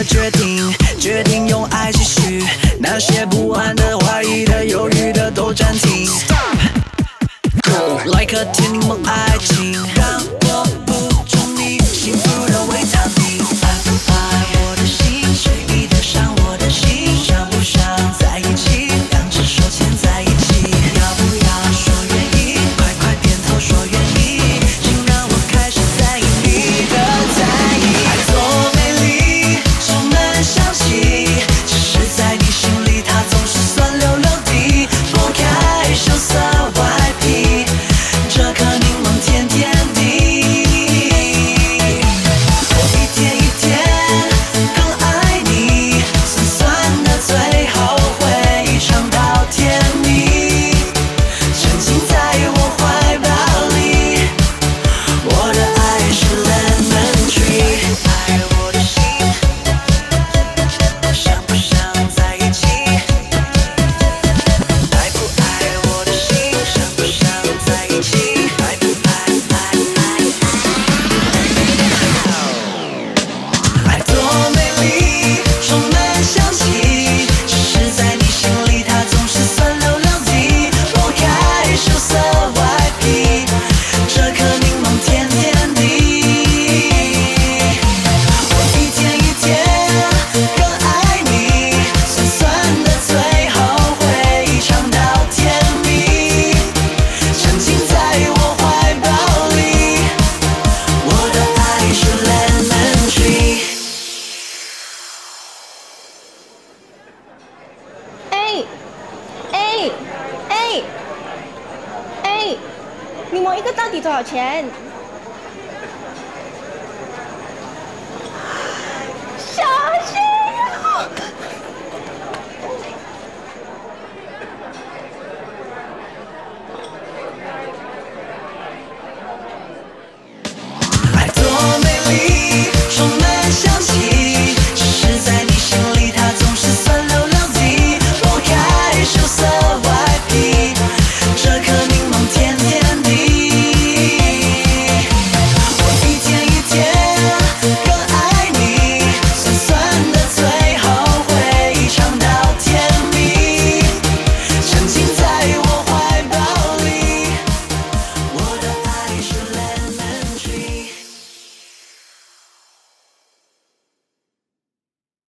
的决定，决定用爱继续。那些不安的、怀疑的、犹豫的都暂停。Stop， 来客厅梦爱情，让我补充你幸福的维他命。爱不爱我的心，谁比得上我的心？想不想在一起？两只手牵在一起，要不要说愿意？快快点头说愿意。 你磨一个到底多少钱？